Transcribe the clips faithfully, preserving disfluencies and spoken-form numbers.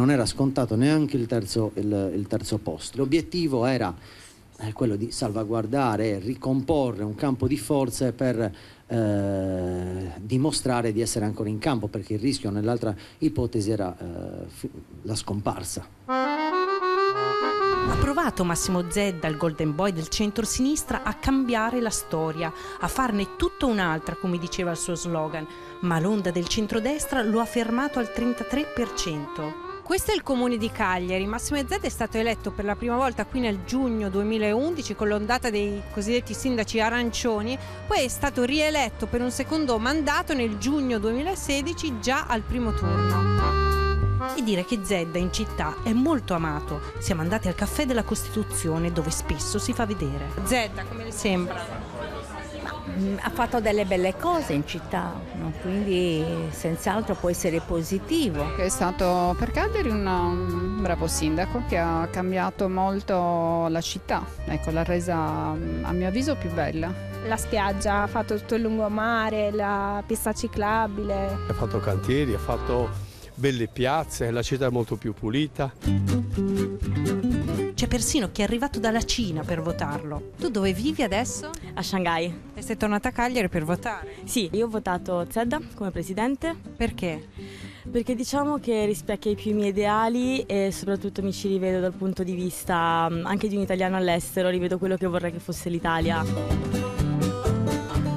non era scontato neanche il terzo, il, il terzo posto. L'obiettivo era eh, quello di salvaguardare e ricomporre un campo di forze per eh, dimostrare di essere ancora in campo, perché il rischio nell'altra ipotesi era eh, la scomparsa. Ha provato Massimo Zedda, il golden boy del centrosinistra, a cambiare la storia, a farne tutta un'altra, come diceva il suo slogan, ma l'onda del centrodestra lo ha fermato al trentatré per cento. Questo è il comune di Cagliari. Massimo Zedda è stato eletto per la prima volta qui nel giugno duemilaundici con l'ondata dei cosiddetti sindaci arancioni, poi è stato rieletto per un secondo mandato nel giugno duemilasedici già al primo turno. E dire che Zedda in città è molto amato. Siamo andati al Caffè della Costituzione, dove spesso si fa vedere. Zedda, come le sembra? Ma, ha fatto delle belle cose in città, no? Quindi senz'altro può essere positivo. È stato per Cagliari una, un bravo sindaco che ha cambiato molto la città, ecco, l'ha resa a mio avviso più bella. La spiaggia, ha fatto tutto il lungomare, la pista ciclabile. Ha fatto cantieri, ha fatto belle piazze, la città è molto più pulita. C'è persino chi è arrivato dalla Cina per votarlo. Tu dove vivi adesso? A Shanghai. E sei tornata a Cagliari per votare? Sì, io ho votato Zedda come presidente. Perché? Perché diciamo che rispecchia più i miei ideali e soprattutto mi ci rivedo dal punto di vista anche di un italiano all'estero, rivedo quello che vorrei che fosse l'Italia.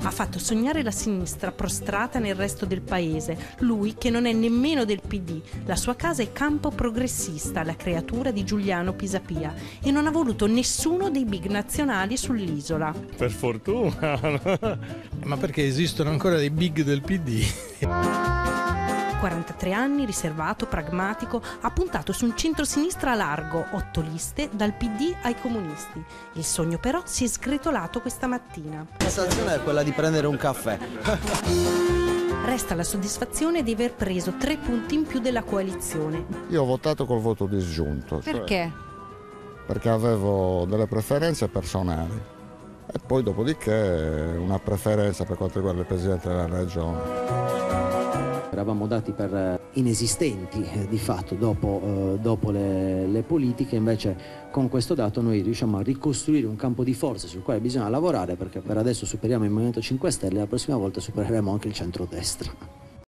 Ha fatto sognare la sinistra prostrata nel resto del paese, lui che non è nemmeno del P D. La sua casa è Campo Progressista, la creatura di Giuliano Pisapia, e non ha voluto nessuno dei big nazionali sull'isola. Per fortuna, no? Ma perché esistono ancora dei big del P D? quarantatré anni, riservato, pragmatico, ha puntato su un centrosinistra largo, otto liste, dal P D ai comunisti. Il sogno però si è sgretolato questa mattina. La sensazione è quella di prendere un caffè. Resta la soddisfazione di aver preso tre punti in più della coalizione. Io ho votato col voto disgiunto. Perché? Cioè, perché avevo delle preferenze personali e poi dopodiché una preferenza per quanto riguarda il Presidente della Regione. Eravamo dati per inesistenti eh, di fatto dopo, eh, dopo le, le politiche, invece con questo dato noi riusciamo a ricostruire un campo di forze sul quale bisogna lavorare, perché per adesso superiamo il Movimento cinque Stelle e la prossima volta supereremo anche il centrodestra.